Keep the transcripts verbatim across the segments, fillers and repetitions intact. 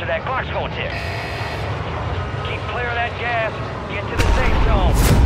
after that Clarksville tip. Keep clear of that gas. Get to the safe zone.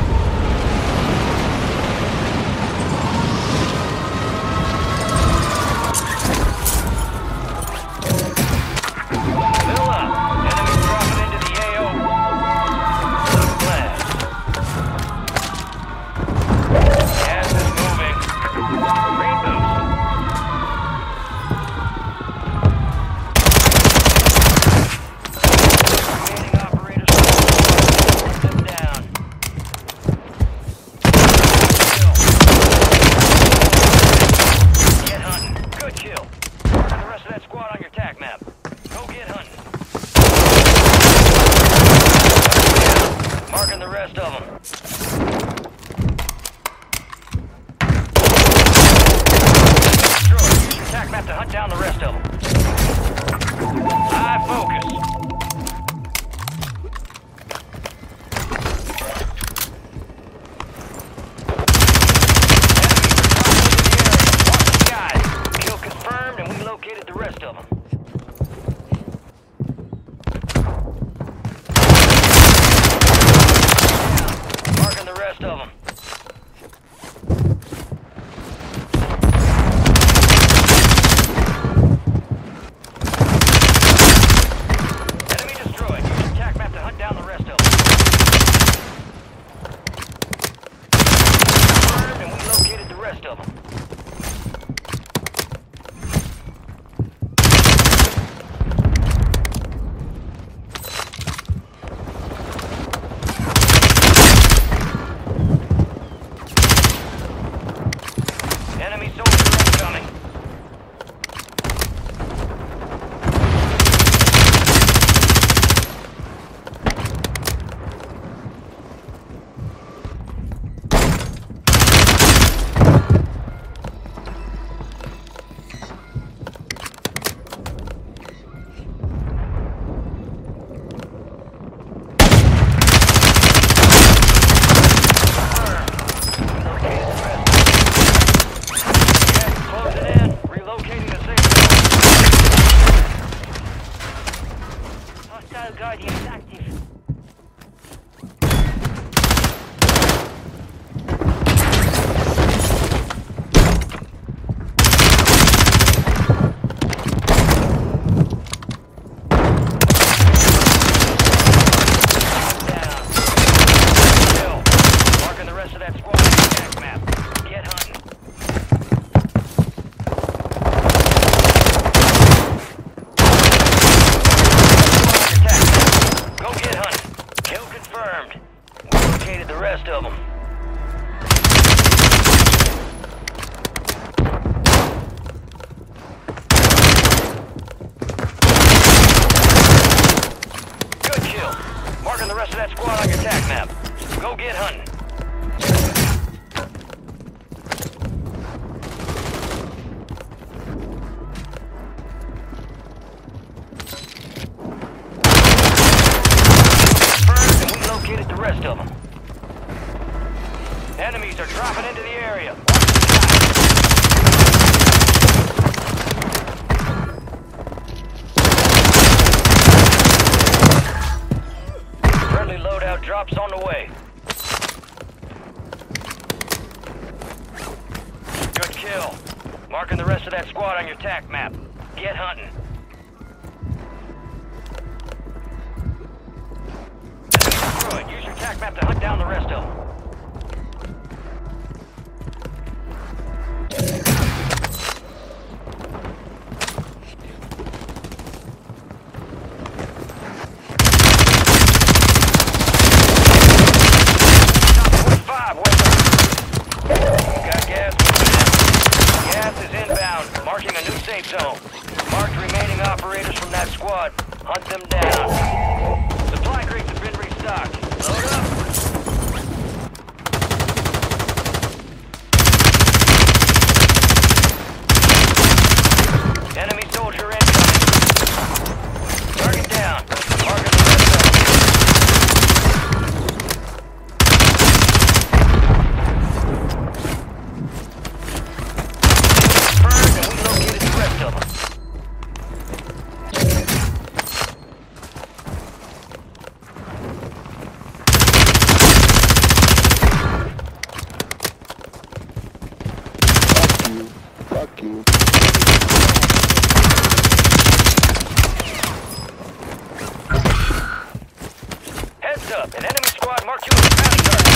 Heads up, an enemy squad marked you as a bounty target.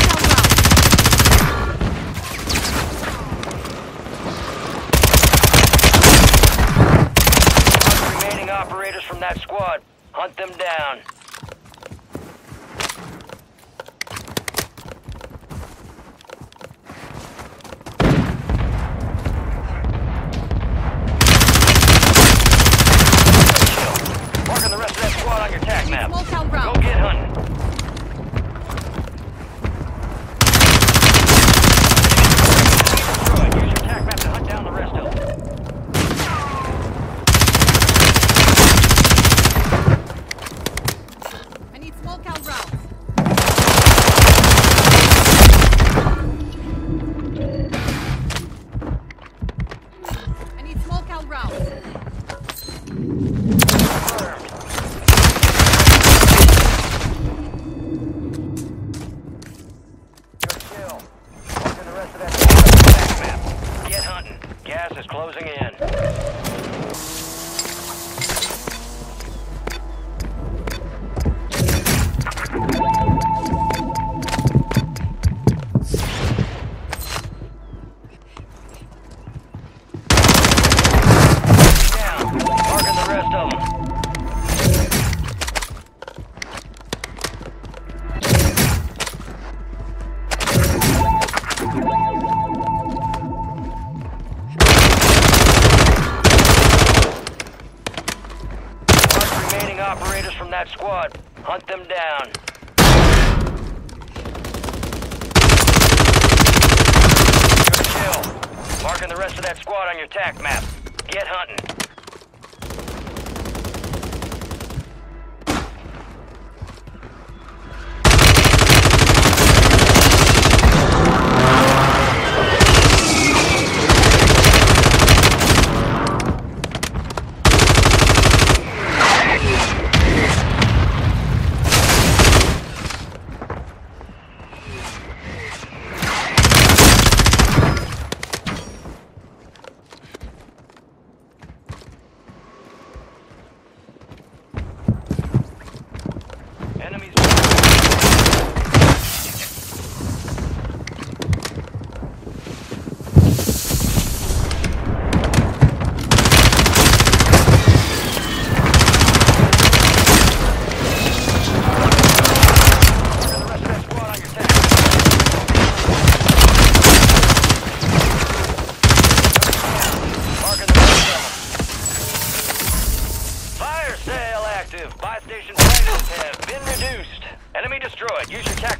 Mark remaining operators from that squad. Hunt them down. Operators from that squad, hunt them down. Good kill. Marking the rest of that squad on your tac map. Get hunting.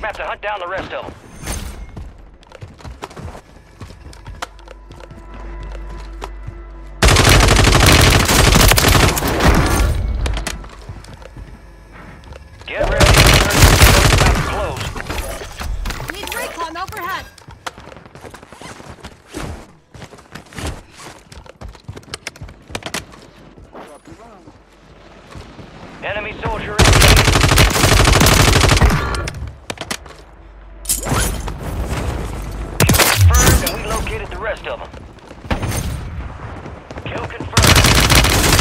To hunt down the rest of them. Get ready. About to close. Need recon overhead. Enemy soldier in. The rest of them. Kill confirmed.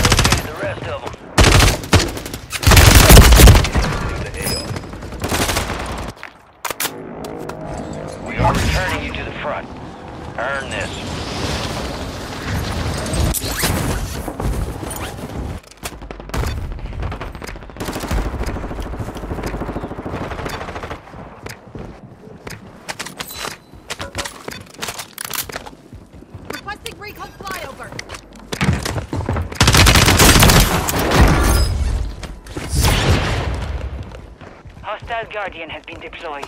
Located the rest of them. We are returning you to the front. Earn this. Hostile Guardian has been deployed.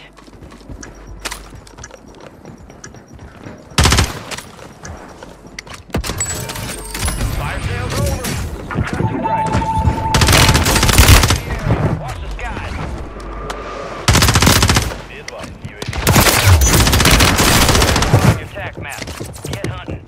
Fire sales over. Left and right. Watch the skies. Be advised, U A V. On your attack map. Get hunting.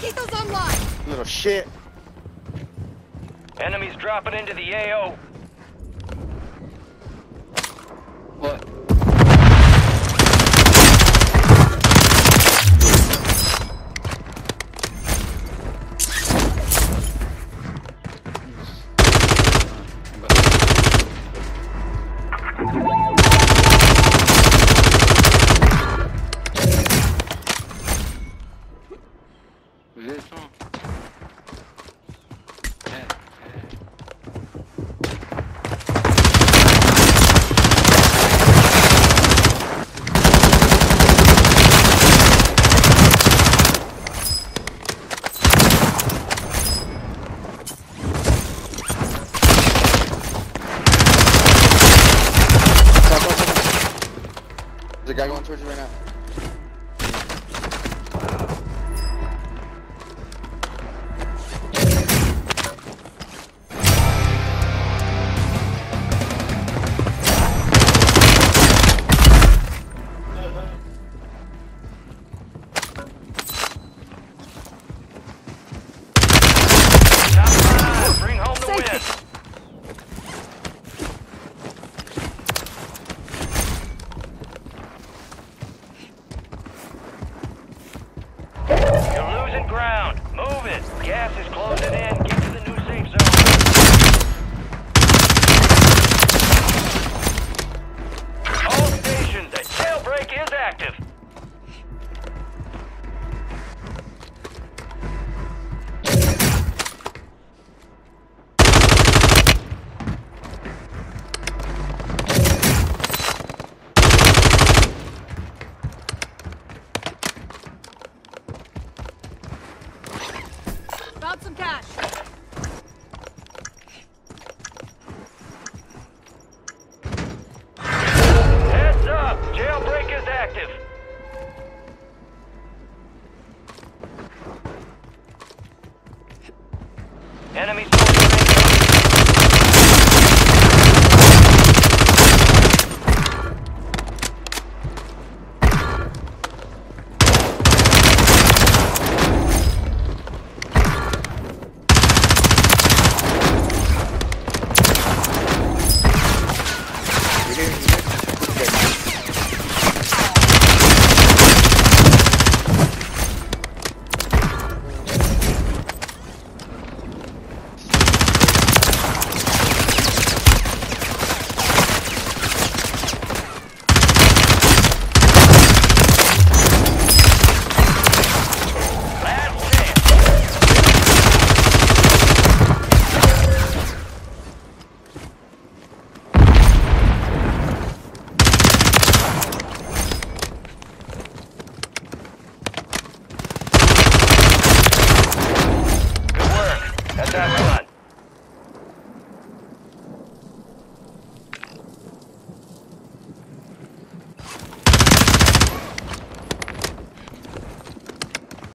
Mosquitoes online. Little shit. Enemies dropping into the A O. What? There's a guy going towards you right now. Some cash. Heads up, jailbreak is active. Enemy soldier.